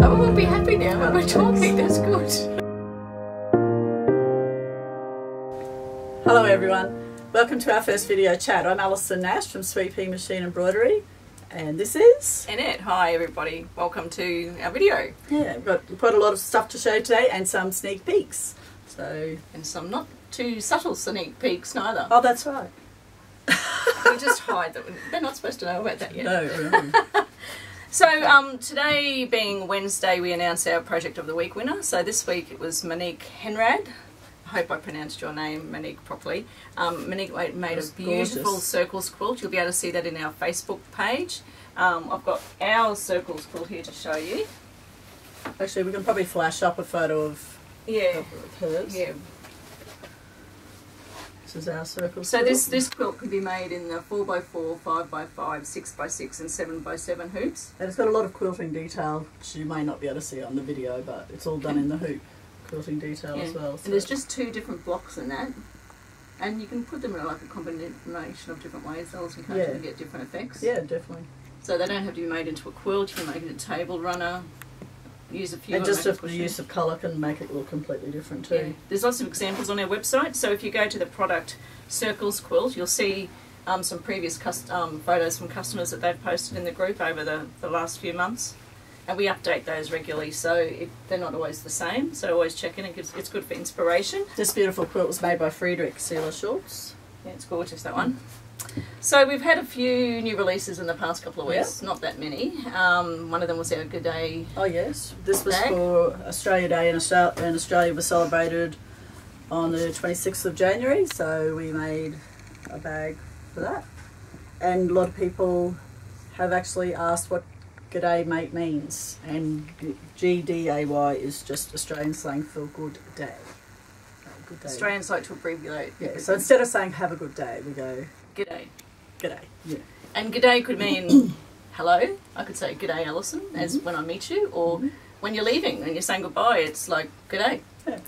I won't be happy now when we're talking, that's good. Hello everyone, welcome to our first video chat. I'm Alison Nash from Sweet Pea Machine Embroidery, and this is Annette. Hi everybody, welcome to our video. Yeah, we've got quite a lot of stuff to show today and some sneak peeks. So, and some not too subtle sneak peeks neither. Oh, that's right. We just hide them. They're not supposed to know about that yet. No. So today being Wednesday, we announce our Project of the Week winner. So this week it was Monique Henrad. I hope I pronounced your name, Monique, properly. Monique made a beautiful circles quilt. You'll be able to see that in our Facebook page. I've got our circles quilt here to show you. Actually, we can probably flash up a photo of hers. Yeah. Is our circle. So this quilt could be made in the 4x4, 5x5, 6x6 and 7x7 hoops. And it's got a lot of quilting detail, which you may not be able to see on the video, but it's all done in the hoop quilting detail as well. So. And there's just two different blocks in that, and you can put them in like a combination of different ways, else you can't really get different effects. Yeah, definitely. So they don't have to be made into a quilt, you can make it a table runner. Use a few and just the use of colour can make it look completely different too. Yeah. There's lots of examples on our website, so if you go to the product circles quilt, you'll see some previous photos from customers that they've posted in the group over the last few months, and we update those regularly, so they're not always the same, so always check in. It's good for inspiration. This beautiful quilt was made by Friedrich Seeler Schulz. Yeah, it's gorgeous, that one. So we've had a few new releases in the past couple of weeks, not that many. One of them was our Good Day. Oh yes, this was for Australia Day, and Australia was celebrated on the 26th of January, so we made a bag for that. And a lot of people have actually asked what Good Day Mate means, and GDAY is just Australian slang for Good Day. Good day. Australians like to abbreviate. Yeah, so instead of saying have a good day, we go... G'day. G'day. Yeah. And g'day could mean hello. I could say g'day Alison, as when I meet you, or when you're leaving and you're saying goodbye, it's like g'day. Yeah.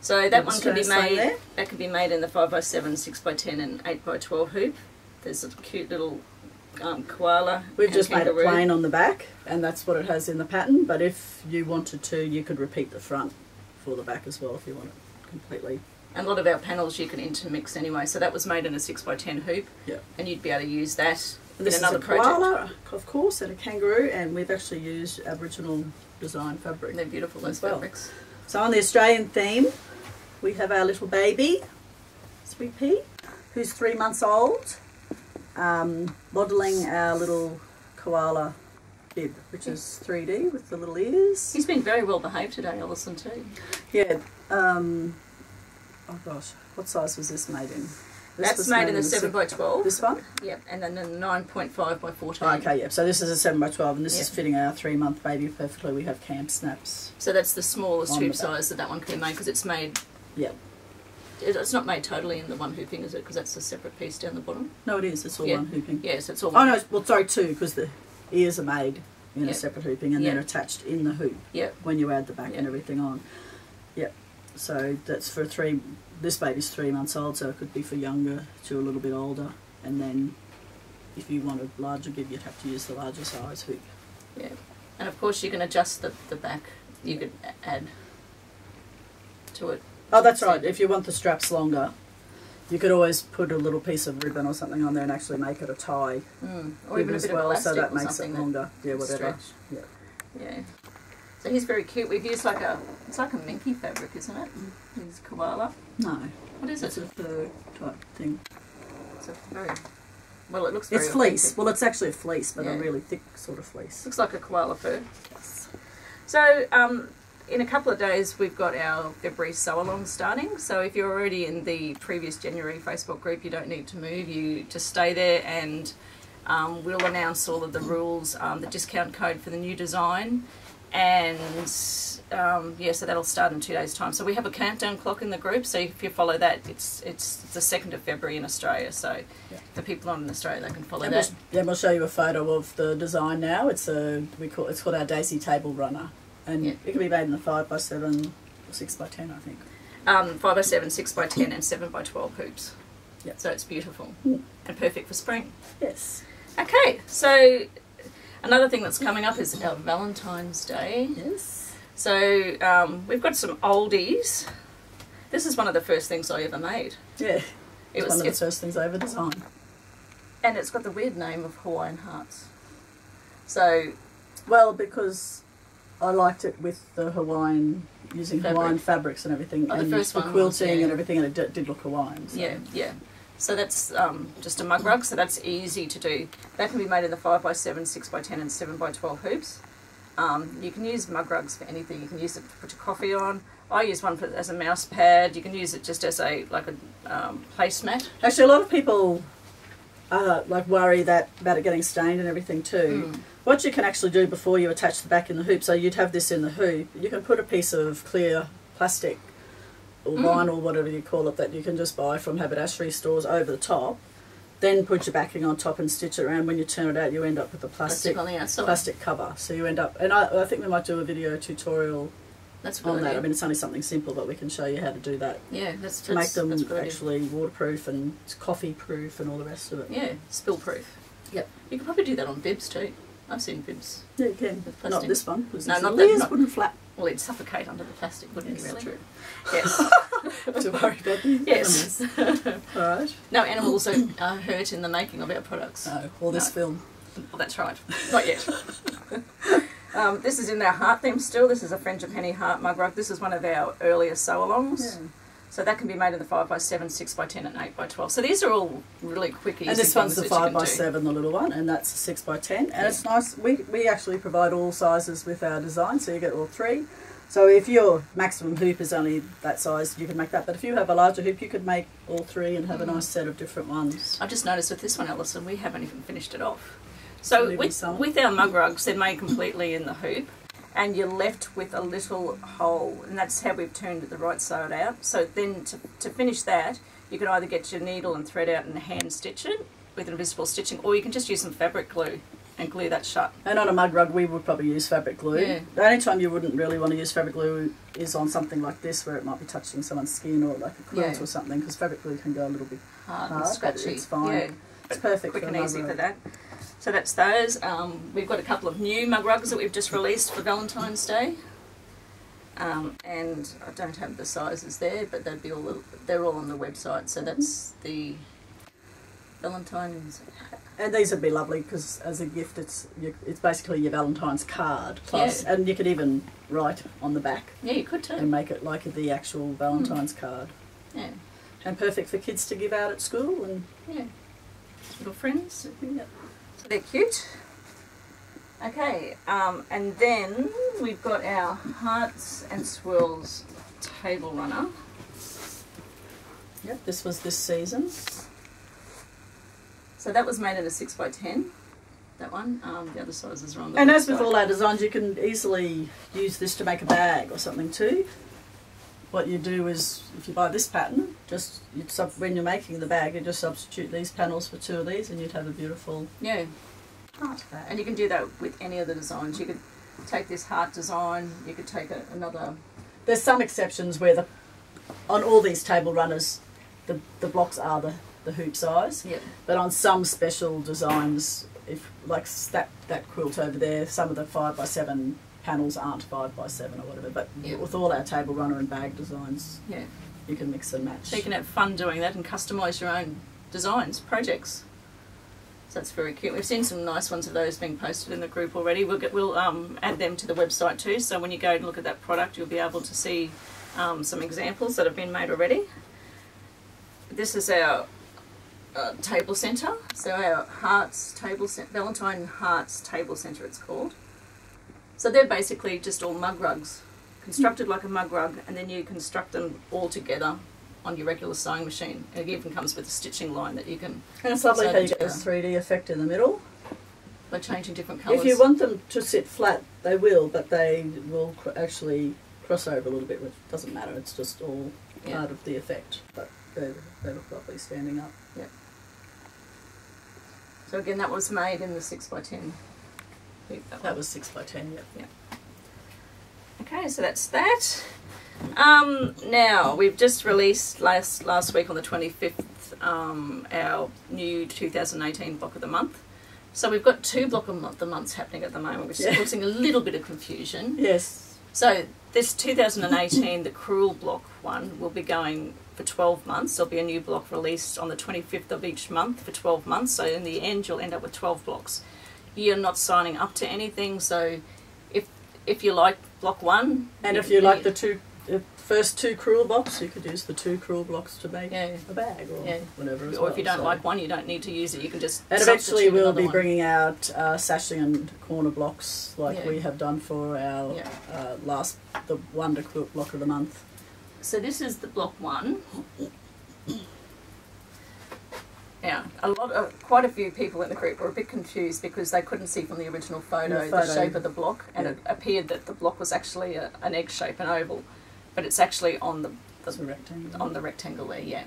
So that one could be made that could be made in the 5x7, 6x10 and 8x12 hoop. There's a cute little koala. We've just made a plain on the back, and that's what it has in the pattern, but if you wanted to, you could repeat the front for the back as well if you want it completely. And a lot of our panels you can intermix anyway, so that was made in a 6x10 hoop, and you'd be able to use that in another project. This is a koala, of course, and a kangaroo, and we've actually used Aboriginal design fabric. And they're beautiful, those fabrics. So on the Australian theme, we have our little baby, Sweet Pea, who's 3 months old, modelling our little koala bib, which is 3D with the little ears. He's been very well behaved today, Alison, too. Yeah. Oh gosh, what size was this made in? That's made in the 7x12. This one? Yep, and then the 9.5x14. Okay, yep, so this is a 7x12, and this is fitting our 3-month baby perfectly. We have cam snaps. So that's the smallest hoop size that one can be made, because it's made... Yep. It's not made totally in the one hooping, is it? Because that's a separate piece down the bottom. No, it is. It's all one hooping. Yes, it's all one. Oh, no, well, sorry, two, because the ears are made in a separate hooping and then attached in the hoop when you add the back and everything on. Yep. So that's for this baby's 3 months old, so it could be for younger to a little bit older, and then if you wanted larger bib, you'd have to use the larger size hoop. Yeah, and of course you can adjust the back, you could add to it. Oh, that's right, if you want the straps longer, you could always put a little piece of ribbon or something on there and actually make it a tie. Or even a bit of plastic, so that makes it longer, yeah, whatever. Yeah. Yeah. So he's very cute. We've used like it's like a minky fabric, isn't it? It's a koala. No. What is it? It's a fur type thing. It's a very, well it looks very It's fleece. Authentic. Well it's actually a fleece, but a really thick sort of fleece. Looks like a koala fur. Yes. So in a couple of days we've got our February sew-along starting. So if you're already in the previous January Facebook group, you don't need to move. You just stay there, and we'll announce all of the rules, the discount code for the new design. And yeah, so that'll start in 2 days' time. So we have a countdown clock in the group, so if you follow that, it's the 2nd of February in Australia, so the people on in Australia, they can follow that. Then we'll show you a photo of the design now. It's called our Daisy Table Runner, and it can be made in the 5x7 or 6x10, I think. 5x7, 6x10 and 7x12 hoops. Yep. So it's beautiful and perfect for spring. Yes. Okay, so Another thing that's coming up is our Valentine's Day. Yes. So we've got some oldies. This is one of the first things I ever made. Yeah, it's one of the first things I ever designed. And it's got the weird name of Hawaiian Hearts. So, well, because I liked it with the Hawaiian, using fabric. Hawaiian fabrics and everything, oh, and the first one quilting was, yeah, and everything, and it did look Hawaiian. So. Yeah, yeah. So that's just a mug rug, so that's easy to do. That can be made in the 5x7, 6x10 and 7x12 hoops. You can use mug rugs for anything. You can use it to put your coffee on. I use one as a mouse pad. You can use it just as a placemat. Actually, a lot of people worry about it getting stained and everything too. Mm. What you can actually do before you attach the back in the hoop, so you'd have this in the hoop, you can put a piece of clear plastic or vinyl, whatever you call it, that you can just buy from haberdashery stores over the top, then put your backing on top and stitch it around. When you turn it out, you end up with a plastic cover. So you end up, and I think we might do a video tutorial on that. Idea. I mean, it's only something simple, but we can show you how to do that. Yeah, that's actually waterproof and coffee proof and all the rest of it. Yeah, spill proof. Yep. You can probably do that on bibs too. I've seen bibs. Yeah, you can. With plastic. Not this one. No, not that. This wouldn't flap. Well, it'd suffocate under the plastic, wouldn't it? Really? True. Yes. To worry about these. Yes. All right. No animals are hurt in the making of our products. No, or this film. Well, that's right. Not yet. This is in our heart theme still. This is a Frangipani heart mug rug. This is one of our earlier sew-alongs. Yeah. So that can be made in the 5x7, 6x10 and 8x12. So these are all really quick, easy. And this one's the 5x7, the little one, and that's 6x10. And yeah, it's nice. We actually provide all sizes with our design, so you get all three. So if your maximum hoop is only that size, you can make that. But if you have a larger hoop, you could make all three and have a nice set of different ones. I've just noticed with this one, Alison, we haven't even finished it off. So with our mug rugs, they're made completely in the hoop, and you're left with a little hole, and that's how we've turned the right side out. So then to finish that, you can either get your needle and thread out and hand stitch it with invisible stitching, or you can just use some fabric glue and glue that shut. And on a mug rug, we would probably use fabric glue. Yeah. The only time you wouldn't really want to use fabric glue is on something like this, where it might be touching someone's skin or like a quilt, yeah, or something, because fabric glue can go a little bit hard, scratchy. But it's fine. Yeah. It's perfect, quick and easy for that. So that's those. We've got a couple of new mug rugs that we've just released for Valentine's Day, and I don't have the sizes there, but they'd be they're all on the website. So that's the Valentine's. And these would be lovely because as a gift, it's basically your Valentine's card plus, yeah, and you could even write on the back. Yeah, you could too. And make it like the actual Valentine's card. Yeah. And perfect for kids to give out at school and yeah, little friends. Yeah. They're cute. Okay, and then we've got our Hearts and Swirls table runner. Yep, this was this season. So that was made in a 6x10, that one. The other sizes are on the website. And as with all our designs, you can easily use this to make a bag or something too. What you do is, if you buy this pattern, just when you're making the bag, you just substitute these panels for two of these, and you'd have a beautiful heart bag. And you can do that with any of the designs. You could take this heart design. You could take another. There's some exceptions where on all these table runners, the blocks are the hoop size. Yeah. But on some special designs, if like that quilt over there, some of the 5x7. Panels aren't 5x7 or whatever, but yep, with all our table runner and bag designs, yeah, you can mix and match. So you can have fun doing that and customise your own designs, projects. So that's very cute. We've seen some nice ones of those being posted in the group already. We'll add them to the website too, so when you go and look at that product, you'll be able to see some examples that have been made already. This is our table centre, so our Hearts table Valentine Hearts table centre, it's called. So they're basically just all mug rugs, constructed like a mug rug, and then you construct them all together on your regular sewing machine. And it even comes with a stitching line that you can. And it's lovely how you get this 3D effect in the middle by changing different colours. If you want them to sit flat, they will, but they will actually cross over a little bit, which doesn't matter. It's just all part of the effect. But they look lovely standing up. Yeah. So again, that was made in the 6x10. That was 6x10, yep. Yep. Okay, so that's that. Now, we've just released last week on the 25th our new 2018 Block of the Month. So we've got two block of the months happening at the moment, which is causing a little bit of confusion. Yes. So this 2018, the Crewel block one, will be going for 12 months. There'll be a new block released on the 25th of each month for 12 months. So in the end, you'll end up with 12 blocks. You're not signing up to anything. So if you like block one, and if you like the first two Crewel blocks, you could use the two Crewel blocks to make a bag or whatever. Or if you don't like one, you don't need to use it. You can just. And eventually, we'll be bringing out sashing and corner blocks like we have done for our the Wonder Quilt block of the month. So this is the block one. Yeah, quite a few people in the group were a bit confused because they couldn't see from the original photo the shape of the block, and it appeared that the block was actually an egg shape, an oval, but it's actually on the rectangle. On the rectangle there, yeah.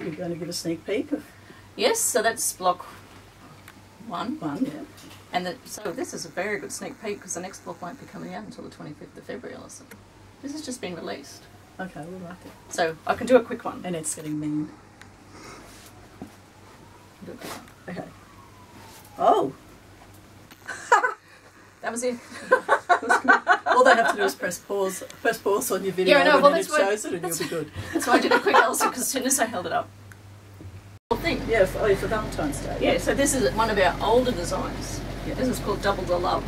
You're going to give a sneak peek? Yes, so that's block one. And so this is a very good sneak peek because the next block won't be coming out until the 25th of February or something. This has just been released. Okay, we'll like it. So I can do a quick one. And it's getting mean. Okay. Oh! That was it. All they have to do is press pause on your video and it shows it and you'll be good. That's why I did a quick Elsa, because as soon as I held it up. Yeah, for Valentine's Day. Yeah, so this is one of our older designs. Yeah. This is called Double the Love.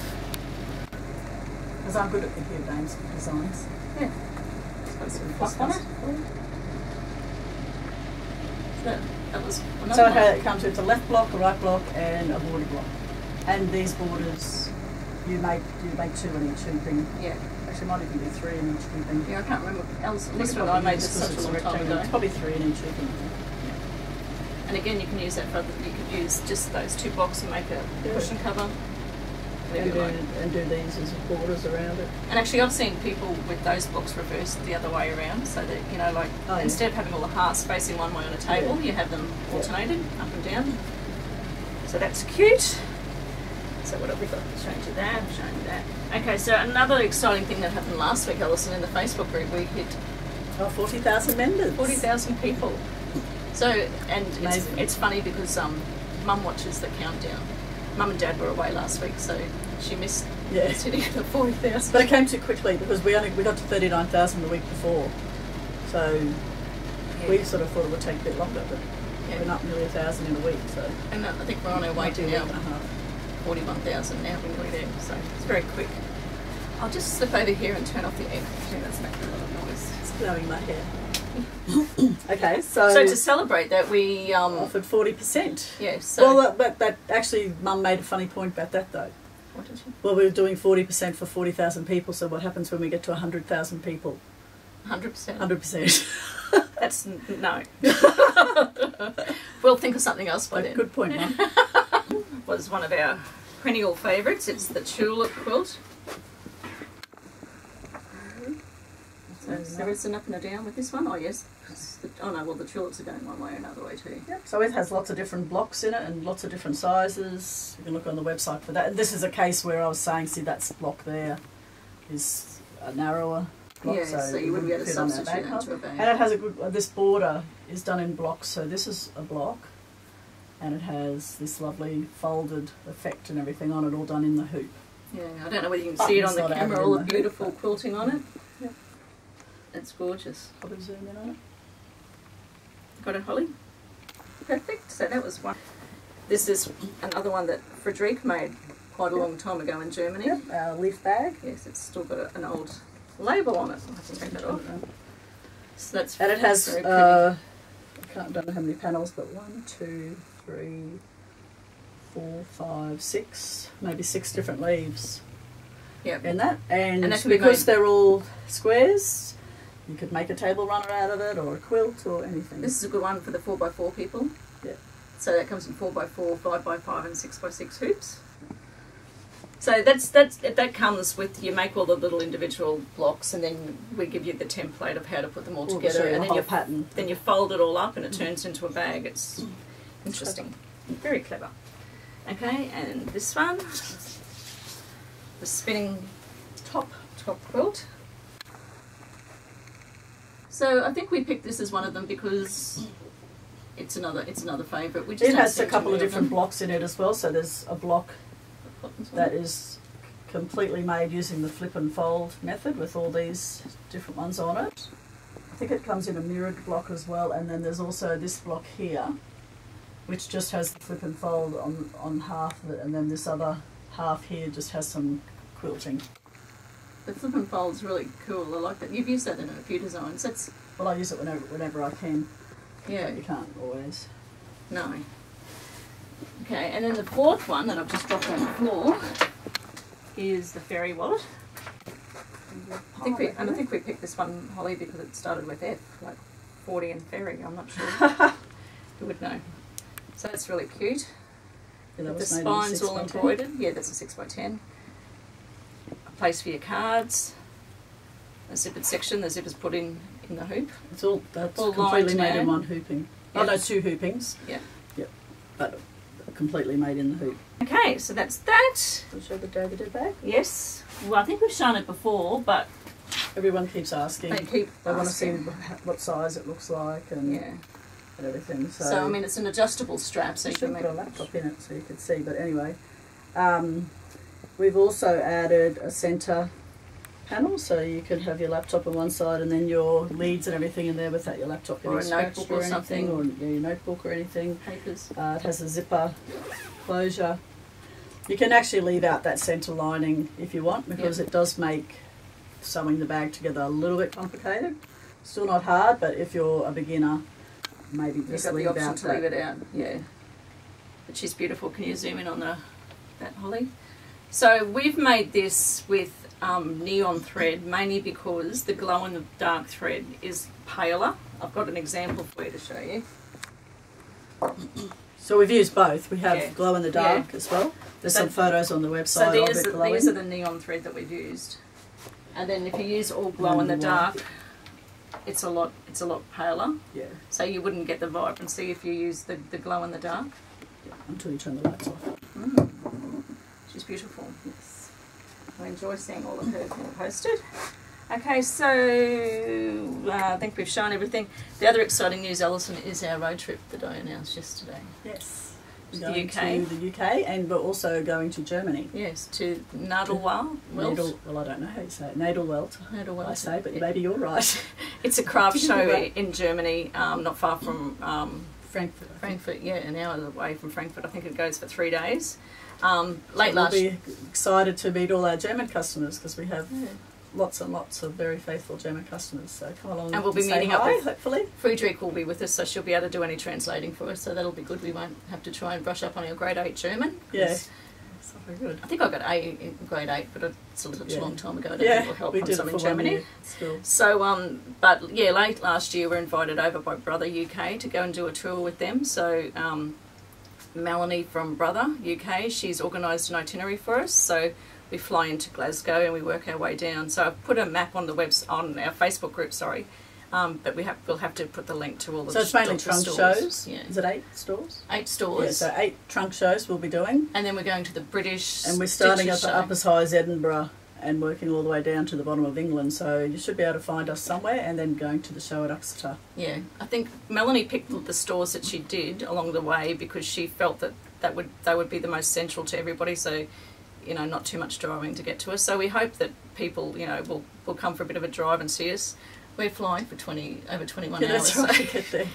Because I'm good at computer names for designs. Yeah. That was so it comes with a left block, a right block, and a border block. And these borders, you make two in each grouping. Yeah. Actually, might even be three in each grouping. Yeah, I can't remember. Listen, I made this such a long time ago. It's probably three in each grouping. Yeah. And again, you can use that for just those two blocks and make a cushion cover. And do these as borders around it. And actually, I've seen people with those blocks reversed the other way around, so that instead of having all the hearts facing one way on a table, you have them alternated up and down. So that's cute. So what have we got? Change to that. Change that. Okay. So another exciting thing that happened last week, Alison, in the Facebook group, we hit 40,000 members. 40,000 people. So it's funny because Mum watches the countdown. Mum and Dad were away last week, so she missed sitting at 40,000. But it came too quickly because we got to 39,000 the week before, so we sort of thought it would take a bit longer. But we're not nearly 1,000 in a week, so and I think we're on our way to now 41,000 now. We're nearly there, so it's very quick. I'll just slip over here and turn off the air conditioning. That's making a lot of noise. It's blowing my hair. Okay, so to celebrate that we offered 40%. Yeah. So well, but actually, Mum made a funny point about that though. What did she? Well, we were doing 40% for 40,000 people. So what happens when we get to 100,000 people? 100%. 100%. That's no. We'll think of something else by then. Good point, Mum. Was one of our perennial favourites. It's the tulip quilt. So it's an up and a down with this one? Oh yes. The tulips are going one way or another way too. Yep. So it has lots of different blocks in it and lots of different sizes. You can look on the website for that. This is a case where I was saying, see that's block there is a narrower block. Yeah, so you wouldn't be able to substitute that into a bag. And it has a good, this border is done in blocks, so this is a block and it has this lovely folded effect and everything on it, all done in the hoop. Yeah, I don't know whether you can see it on the camera, all the beautiful quilting on it. It's gorgeous. Probably zoom in on it. Got it, Holly? Perfect. So that was one. This is another one that Friedrich made quite a long time ago in Germany. Yep, our leaf bag. Yes, it's still got an old label on it. I'll have to take that off. So that's and it has, I don't know how many panels, but 1, 2, 3, 4, 5, 6, maybe 6 different leaves. Yep. In that. And because they're all squares, you could make a table runner out of it or a quilt or anything. This is a good one for the 4x4 people. Yeah. So that comes in 4x4, 5x5 and 6x6 hoops. So that comes with, you make all the little individual blocks and then we give you the template of how to put them all together. And then you fold it all up and it turns into a bag. It's interesting. Very clever. Okay, and this one, the spinning top quilt. So I think we picked this as one of them because it's another favourite. It has a couple of different blocks in it as well. So there's a block that is completely made using the flip and fold method with all these different ones on it. I think it comes in a mirrored block as well, and then there's also this block here which just has the flip and fold on half of it, and then this other half here just has some quilting. The flip and fold's really cool. I like that. You've used that in a few designs. That's well, I use it whenever I can. Yeah, but you can't always. No. Okay, and then the fourth one that I've just dropped on the floor is the fairy wallet. I think we picked this one, Holly, because it started with F, like 40 and fairy. I'm not sure. Who would know? So that's really cute. Yeah, the spine's all embroidered. Yeah, that's a 6x10. A place for your cards. A zippered section. The zipper's put in the hoop. It's all completely made in one hooping. Yep. Oh no, two hoopings. Yeah. Yep. But completely made in the hoop. Okay, so that's that. I'll show the David bag. Yes. Well, I think we've shown it before, but everyone keeps asking. They want to see what size it looks like and yeah. And everything. So I mean, it's an adjustable strap, so you can put a laptop in it so you can see. But anyway, we've also added a centre panel, so you could have your laptop on one side and then your leads and everything in there without your laptop getting scratched or anything, something, or your notebook or anything. Papers. It has a zipper closure. You can actually leave out that centre lining if you want, because it does make sewing the bag together a little bit complicated. Still not hard, but if you're a beginner, maybe just leave out the option to leave it out. Yeah, but she's beautiful. Can you zoom in on that, Holly? So we've made this with neon thread, mainly because the glow in the dark thread is paler. I've got an example for you to show you. So we've used both. We have glow in the dark as well. There's some photos on the website. So these are the neon thread that we've used. And then if you use all glow in the dark, it's a lot paler. Yeah. So you wouldn't get the vibrancy if you use the glow in the dark. Yeah, until you turn the lights off. Mm. She's beautiful. Yes. I enjoy seeing all of her posted. Okay, so I think we've shown everything. The other exciting news, Alison, is our road trip that I announced yesterday. Yes. To the UK, and we're also going to Germany. Yes, to Nadelwelt. Well, I don't know how you say it. Nadelwelt, I say, but maybe you're right. It's a craft show in Germany, not far from Frankfurt. Frankfurt, yeah, an hour away from Frankfurt. I think it goes for 3 days. We'll be excited to meet all our German customers, because we have lots and lots of very faithful German customers. So come along and we'll be meeting up with, hopefully. Friedrich will be with us, so she'll be able to do any translating for us. So that'll be good. We won't have to try and brush up on our grade 8 German. Yes. Yeah. So good. I think I got A in grade 8, but it's such a long time ago. I don't think it will help on some in Germany. So, but yeah, late last year we were invited over by Brother UK to go and do a tour with them. So Melanie from Brother UK, she's organised an itinerary for us. So we fly into Glasgow and we work our way down. So I've put a map on the on our Facebook group. Sorry. But we'll have to put the link to all the stores. So it's mainly trunk shows. Yeah. Is it 8 stores? 8 stores. Yeah, so 8 trunk shows we'll be doing. And then we're going to the British. And we're starting at the up as high as Edinburgh and working all the way down to the bottom of England. So you should be able to find us somewhere, and then going to the show at Uxeter. Yeah. I think Melanie picked the stores that she did along the way because she felt that they would be the most central to everybody. So, you know, not too much driving to get to us. So we hope that people, you know, will come for a bit of a drive and see us. We're flying for over 21 hours. That's right.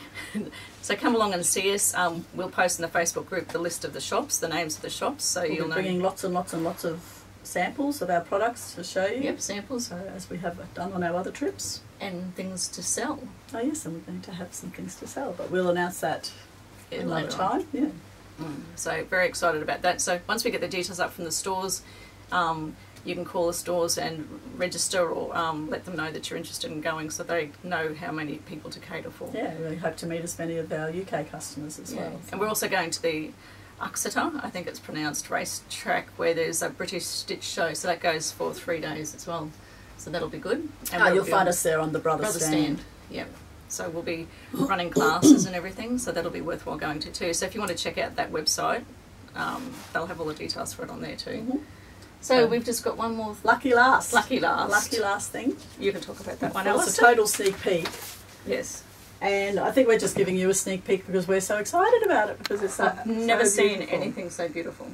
So come along and see us. We'll post in the Facebook group the list of the shops, the names of the shops, so you'll know. We're bringing lots and lots and lots of samples of our products to show you. Yep, samples. So, as we have done on our other trips. And things to sell. Oh yes, and we're going to have some things to sell, but we'll announce that in later time. Yeah. Mm. So very excited about that. So once we get the details up from the stores, you can call the stores and register, or let them know that you're interested in going, so they know how many people to cater for. Yeah, we hope to meet as many of our UK customers as well. So. And we're also going to the Uxeter, I think it's pronounced, race track, where there's a British stitch show, so that goes for 3 days as well. So that'll be good. And you'll find us there on the Brother stand. Yep. So we'll be running classes and everything, so that'll be worthwhile going to too. So if you want to check out that website, they'll have all the details for it on there too. Mm-hmm. So we've just got one more lucky last thing. You can talk about that one. It's a total sneak peek. Yes. And I think we're just giving you a sneak peek because we're so excited about it, because it's I've never seen anything so beautiful.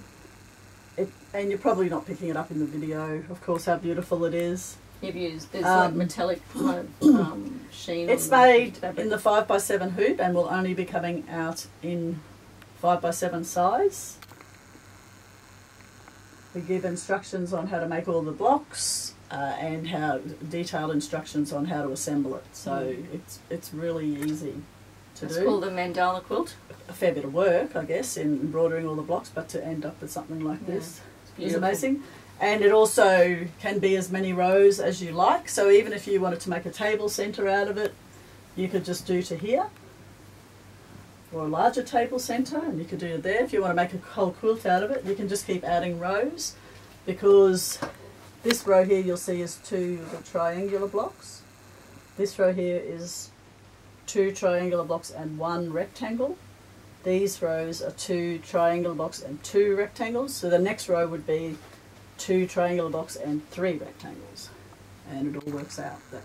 And you're probably not picking it up in the video, of course, how beautiful it is. You've used this like metallic kind of, sheen. It's made in the 5x7 hoop and will only be coming out in 5x7 size. We give instructions on how to make all the blocks and how detailed instructions on how to assemble it. So it's really easy to do. It's called a mandala quilt. A fair bit of work, I guess, in embroidering all the blocks, but to end up with something like this is amazing. And it also can be as many rows as you like. So even if you wanted to make a table centre out of it, you could just do to here, or a larger table centre, and you could do it there. If you want to make a whole quilt out of it, you can just keep adding rows, because this row here you'll see is two triangular blocks. This row here is two triangular blocks and one rectangle. These rows are two triangular blocks and two rectangles. So the next row would be two triangular blocks and three rectangles, and it all works out. That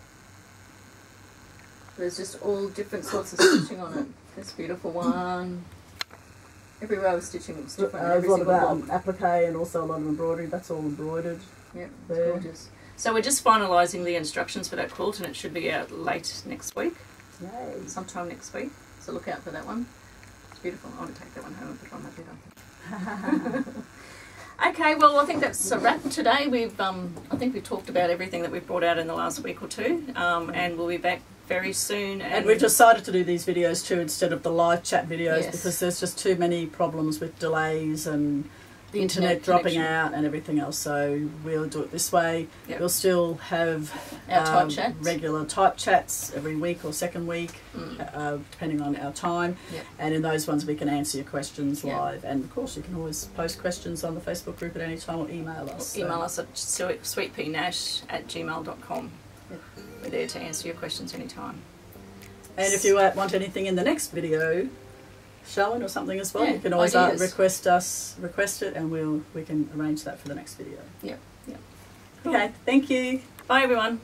there's just all different sorts of stitching on it. This beautiful one. Every row of stitching looks different. There's a lot of applique and also a lot of embroidery. That's all embroidered. Yeah, gorgeous. So we're just finalising the instructions for that quilt, and it should be out late next week. Yay. Sometime next week. So look out for that one. It's beautiful. I want to take that one home and put it on my bed, I think. Okay, well, I think that's a wrap today. We've, I think we've talked about everything that we've brought out in the last week or two, and we'll be back very soon. And we've decided to do these videos too instead of the live chat videos, because there's just too many problems with delays and the internet dropping out and everything else. So we'll do it this way. Yep. We'll still have our type chats. Regular type chats every week or second week, depending on our time. Yep. And in those ones, we can answer your questions live. And of course, you can always post questions on the Facebook group at any time, or email us. Email us at sweetpeanash@gmail.com. Yep. We're there to answer your questions anytime. And if you want anything in the next video shown or something as well, you can always request it, and we can arrange that for the next video. Yeah. Cool. Okay, thank you. Bye everyone.